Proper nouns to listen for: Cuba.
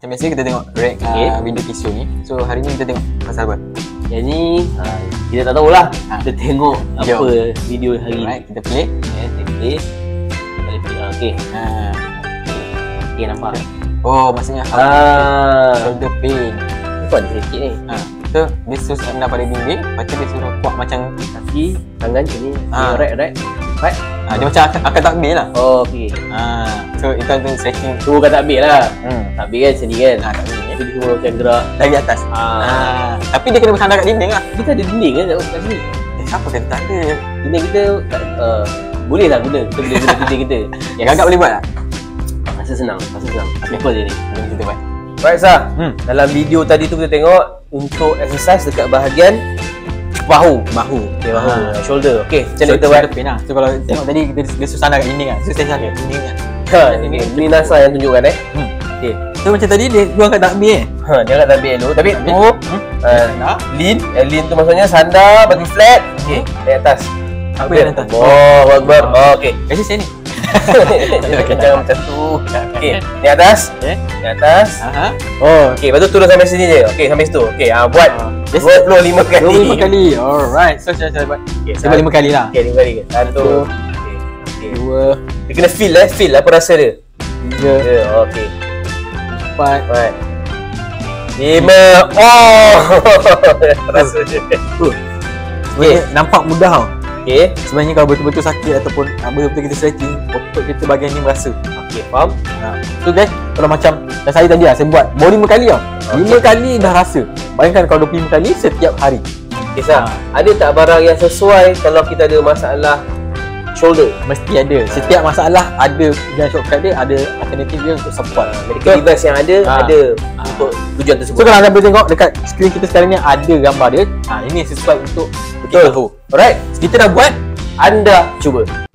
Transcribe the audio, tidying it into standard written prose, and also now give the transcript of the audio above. Macam biasa kita tengok rek video kisah ni. So hari ni kita tengok pasal apa? Yang ni kita tak tahulah. Kita tengok apa video hari ni. Alright, kita play. Kita play. Okey. Okey, nampak. Oh, maksudnya shoulder pain. Bukan sedikit ni. So, dia sus anda pada dinding. Lepas dia suruh kuat macam kaki, tangan sini. Rek. Dia macam akan takbir lah. Oh, okey. So, itu akan stretching. Semua akan takbir lah. Takbir kan sini kan? Takbir. Jadi semua macam gerak. Dari atas. Tapi dia kena bersandar kat dinding lah. Kita ada dinding kan kat sini? Siapa kata tak ada? Dinding kita boleh lah guna. Kita boleh guna dinding kita. Yang Kakak boleh buat tak? Rasa senang. Lepas dia ni. Kita buat. Baik, Sah. Dalam video tadi tu kita tengok untuk exercise dekat bahagian bahu. Okay, bahu. Shoulder. Okey, macam mana kita buat? So kalau tengok tadi kita susana kat dinding kan. So saya sangat dinding kan. Ini Nasa yang tunjukkan Okey. So macam tadi dia keluarkan takbir dia angkat takbir dulu. Tapi lean tu maksudnya sandar bagi flat. Okey, dari atas. Apa yang atas? Allahu Akbar. Okey. Kasi sini. Jangan macam tu. Okey, di atas. Di atas. Okey, lepas tu turun sampai sini je. Okey, sampai situ. Okey, buat 25 kali. 25 kali. Alright. So saya buat. Okey, saya buat 5 kali lah. Okey, 5 kali. 1 2. Dia kena feel feel apa rasa dia. 3. Okey. 4. 5. Oh. Rasa dia. Okey, nampak mudah tau. Okay. Sebenarnya kalau betul-betul sakit ataupun betul-betul kita stretching, otot kita bahagian ni merasa. Okey, faham? So guys, kalau macam saya tadi saya buat baru 5 kali tau. 5 kali dah rasa. Bayangkan kalau 25 kali setiap hari. Okey, Sah. Ada tak barang yang sesuai kalau kita ada masalah shoulder? Mesti ada. Setiap masalah ada jalan shortcut dia, ada alternatif dia untuk support. Medical device yang ada untuk tujuan tersebut. So kalau anda boleh tengok dekat skrin kita sekarang ni ada gambar dia. Ini sesuai untuk kita tahu. Alright, kita dah buat, anda cuba.